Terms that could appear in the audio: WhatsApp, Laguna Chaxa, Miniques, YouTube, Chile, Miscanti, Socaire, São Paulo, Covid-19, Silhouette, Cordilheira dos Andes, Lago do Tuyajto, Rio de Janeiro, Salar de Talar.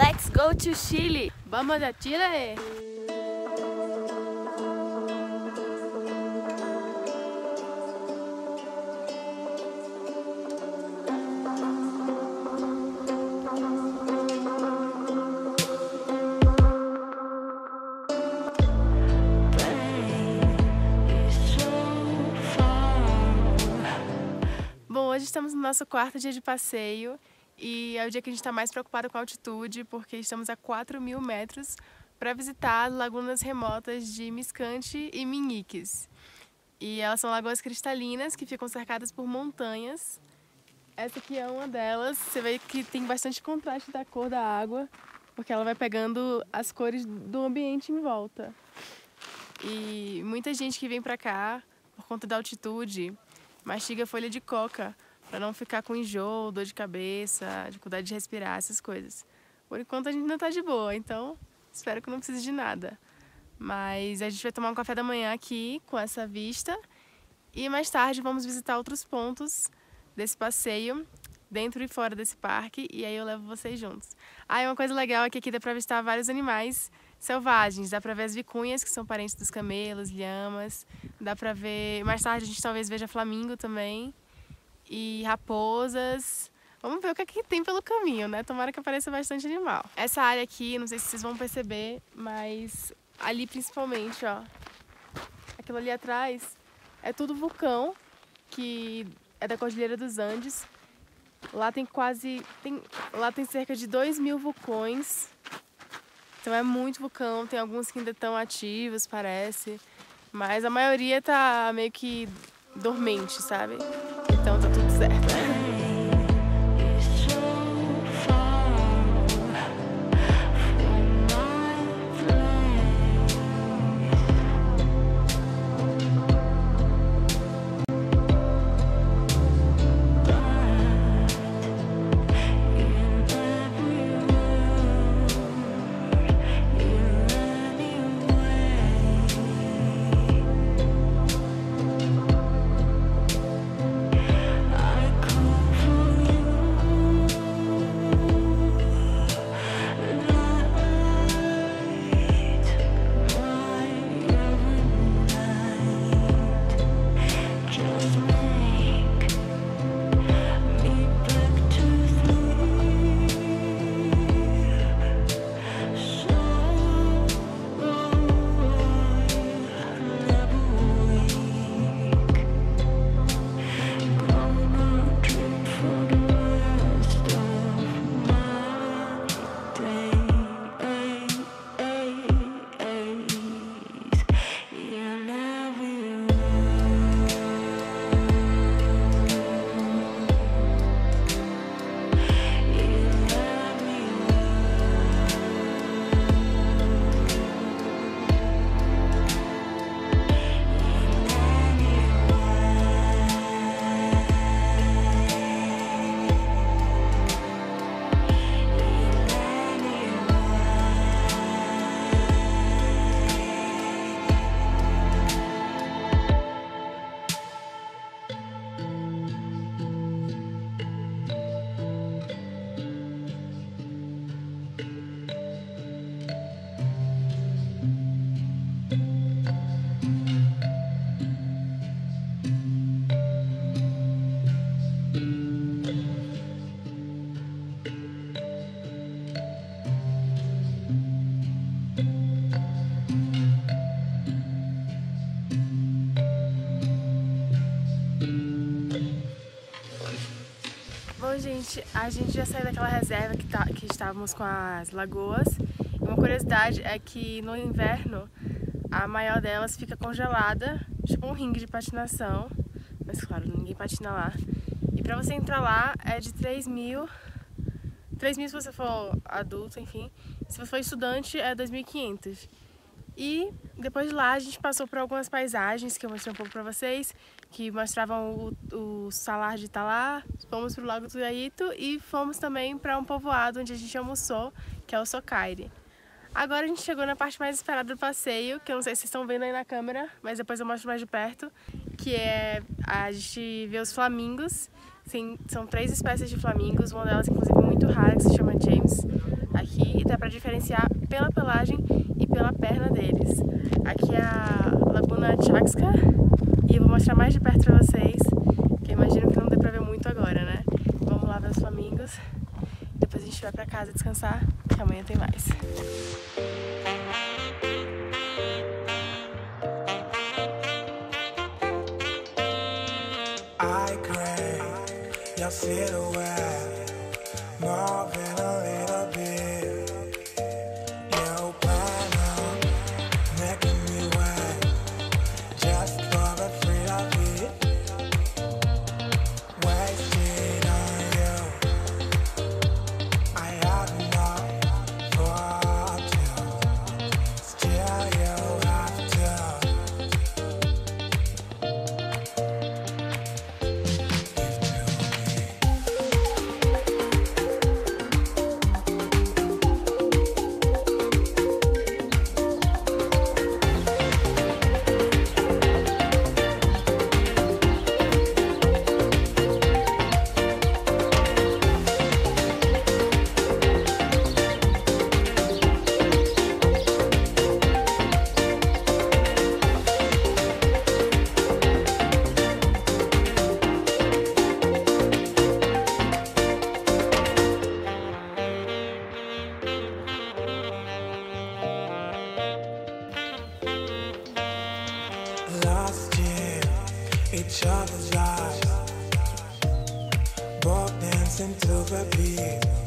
Let's go to Chile! Vamos a Chile! Bom, hoje estamos no nosso quarto dia de passeio. E é o dia que a gente está mais preocupado com a altitude, porque estamos a 4.000 metros para visitar lagunas remotas de Miscanti e Miniques. E elas são lagoas cristalinas que ficam cercadas por montanhas. Essa aqui é uma delas. Você vê que tem bastante contraste da cor da água, porque ela vai pegando as cores do ambiente em volta. E muita gente que vem para cá, por conta da altitude, mastiga folha de coca, para não ficar com enjoo, dor de cabeça, dificuldade de respirar, essas coisas. Por enquanto a gente ainda tá de boa, então espero que não precise de nada. Mas a gente vai tomar um café da manhã aqui com essa vista e mais tarde vamos visitar outros pontos desse passeio, dentro e fora desse parque, e aí eu levo vocês juntos. Ah, e uma coisa legal é que aqui dá para visitar vários animais selvagens, dá para ver as vicunhas, que são parentes dos camelos, lhamas, dá para ver... Mais tarde a gente talvez veja flamingo também. E raposas. Vamos ver o que é que tem pelo caminho, né? Tomara que apareça bastante animal. Essa área aqui, não sei se vocês vão perceber, mas ali principalmente, ó, aquilo ali atrás é tudo vulcão, que é da Cordilheira dos Andes. Lá tem lá tem cerca de 2.000 vulcões. Então é muito vulcão, tem alguns que ainda estão ativos, parece, mas a maioria tá meio que dormente, sabe? Então tá tudo certo. Gente, a gente já saiu daquela reserva que estávamos com as lagoas. Uma curiosidade é que no inverno a maior delas fica congelada, tipo um ringue de patinação, mas claro, ninguém patina lá. E pra você entrar lá é de 3.000 se você for adulto, enfim. Se você for estudante é 2.500. E depois de lá a gente passou por algumas paisagens que eu mostrei um pouco pra vocês, que mostravam o Salar de Talar. Fomos para o Lago do Tuyajto e fomos também para um povoado onde a gente almoçou, que é o Socaire. Agora a gente chegou na parte mais esperada do passeio, que eu não sei se vocês estão vendo aí na câmera, mas depois eu mostro mais de perto, que é a gente vê os flamingos. Sim, são 3 espécies de flamingos, uma delas inclusive muito rara, que se chama James. Aqui dá para diferenciar pela pelagem e pela perna deles. Aqui é a Laguna Chaxa e eu vou mostrar mais de perto para vocês, que eu imagino que não dê para ver muito agora, né? Vamos lá ver os flamingos, depois a gente vai para casa descansar, que amanhã tem mais. Silhouette, more than a little bit. You wind up, making me wet, just for the thrill of it. Wasted on you, I have enough for two. Still you have to. Lost in each other's lives, both dancing to the beat.